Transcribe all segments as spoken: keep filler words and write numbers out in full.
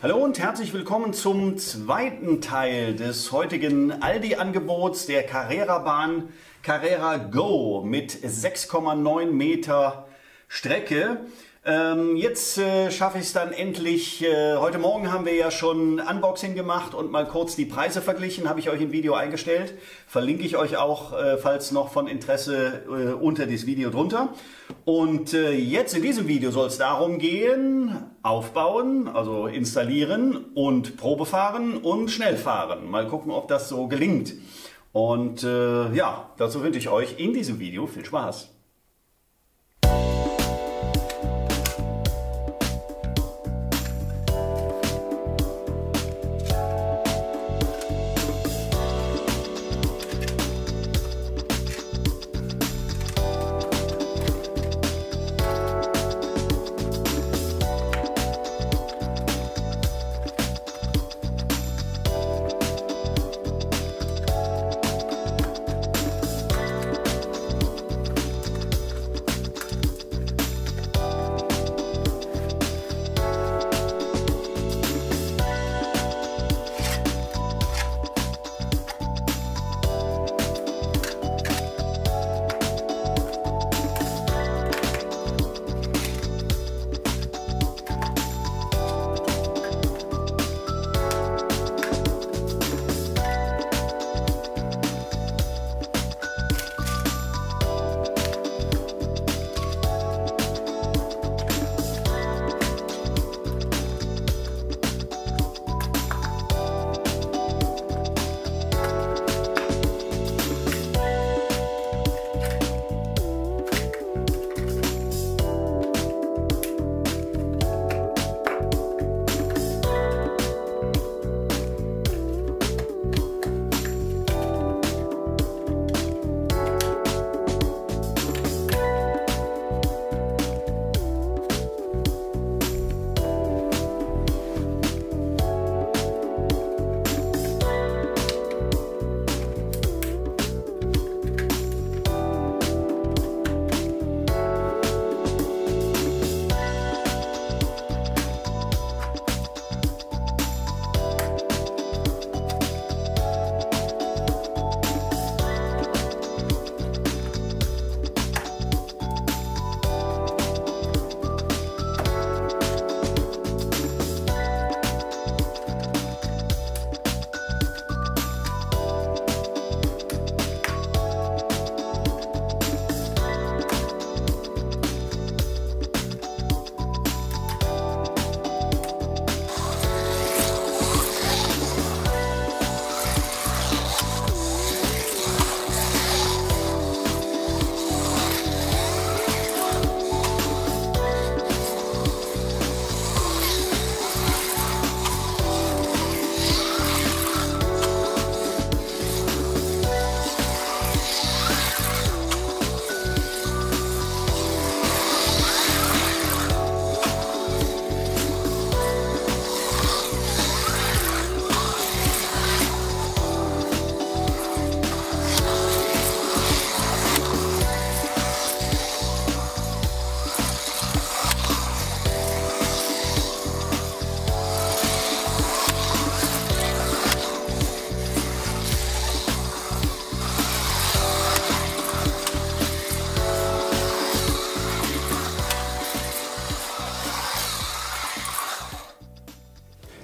Hallo und herzlich willkommen zum zweiten Teil des heutigen Aldi-Angebots der Carrerabahn Carrera Go mit sechs Komma neun Meter Strecke. Ähm, jetzt äh, schaffe ich es dann endlich. Äh, heute Morgen haben wir ja schon Unboxing gemacht und mal kurz die Preise verglichen, habe ich euch im Video eingestellt. Verlinke ich euch auch, äh, falls noch von Interesse, äh, unter das Video drunter. Und äh, jetzt in diesem Video soll es darum gehen, aufbauen, also installieren und Probefahren und schnell fahren. Mal gucken, ob das so gelingt. Und äh, ja, dazu wünsche ich euch in diesem Video viel Spaß.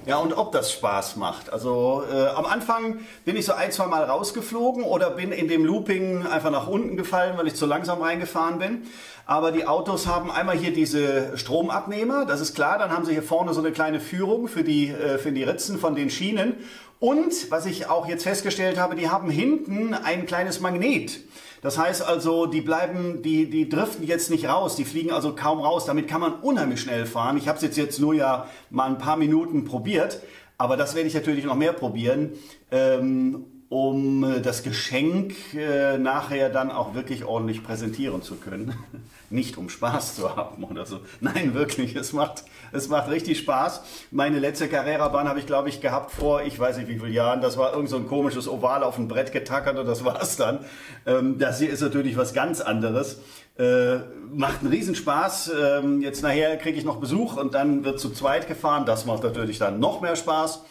Ja, und ob das Spaß macht. Also äh, am Anfang bin ich so ein, zwei Mal rausgeflogen oder bin in dem Looping einfach nach unten gefallen, weil ich zu langsam reingefahren bin. Aber die Autos haben einmal hier diese Stromabnehmer, das ist klar. Dann haben sie hier vorne so eine kleine Führung für die, äh, für die Ritzen von den Schienen. Und, was ich auch jetzt festgestellt habe, die haben hinten ein kleines Magnet. Das heißt also, die bleiben, die, die driften jetzt nicht raus, die fliegen also kaum raus. Damit kann man unheimlich schnell fahren. Ich habe es jetzt, jetzt nur ja mal ein paar Minuten probiert, aber das werde ich natürlich noch mehr probieren. Ähm, um das Geschenk äh, nachher dann auch wirklich ordentlich präsentieren zu können. Nicht um Spaß zu haben oder so. Nein, wirklich, es macht, es macht richtig Spaß. Meine letzte Carrerabahn habe ich, glaube ich, gehabt vor, ich weiß nicht wie vielen Jahren. Das war irgend so ein komisches Oval auf ein Brett getackert und das war es dann. Ähm, das hier ist natürlich was ganz anderes. Äh, macht einen Riesenspaß. Ähm, jetzt nachher kriege ich noch Besuch und dann wird zu zweit gefahren. Das macht natürlich dann noch mehr Spaß.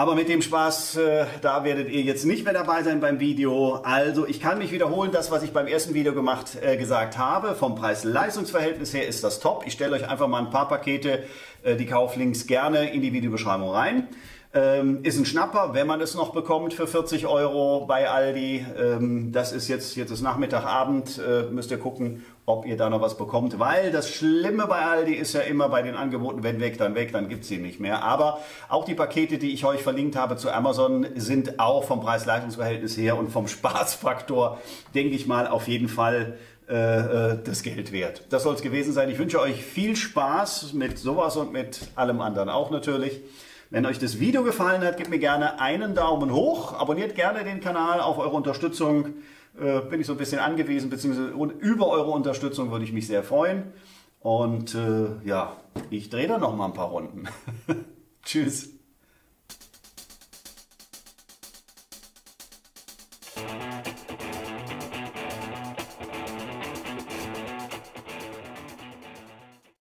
Aber mit dem Spaß, äh, da werdet ihr jetzt nicht mehr dabei sein beim Video. Also ich kann mich wiederholen, das was ich beim ersten Video gemacht, äh, gesagt habe. Vom Preis-Leistungs-Verhältnis her ist das top. Ich stelle euch einfach mal ein paar Pakete, äh, die Kauflinks gerne in die Videobeschreibung rein. Ähm, ist ein Schnapper, wenn man es noch bekommt für vierzig Euro bei Aldi. Ähm, das ist jetzt, jetzt ist Nachmittagabend, äh, müsst ihr gucken, ob ihr da noch was bekommt. Weil das Schlimme bei Aldi ist ja immer bei den Angeboten, wenn weg, dann weg, dann gibt es sie nicht mehr. Aber auch die Pakete, die ich euch verlinkt habe zu Amazon, sind auch vom Preis-Leistungs-Verhältnis her und vom Spaßfaktor, denke ich mal, auf jeden Fall äh, das Geld wert. Das soll es gewesen sein. Ich wünsche euch viel Spaß mit sowas und mit allem anderen auch natürlich. Wenn euch das Video gefallen hat, gebt mir gerne einen Daumen hoch, abonniert gerne den Kanal, auf eure Unterstützung äh, bin ich so ein bisschen angewiesen, beziehungsweise über eure Unterstützung würde ich mich sehr freuen. Und äh, ja, ich drehe da noch mal ein paar Runden. Tschüss.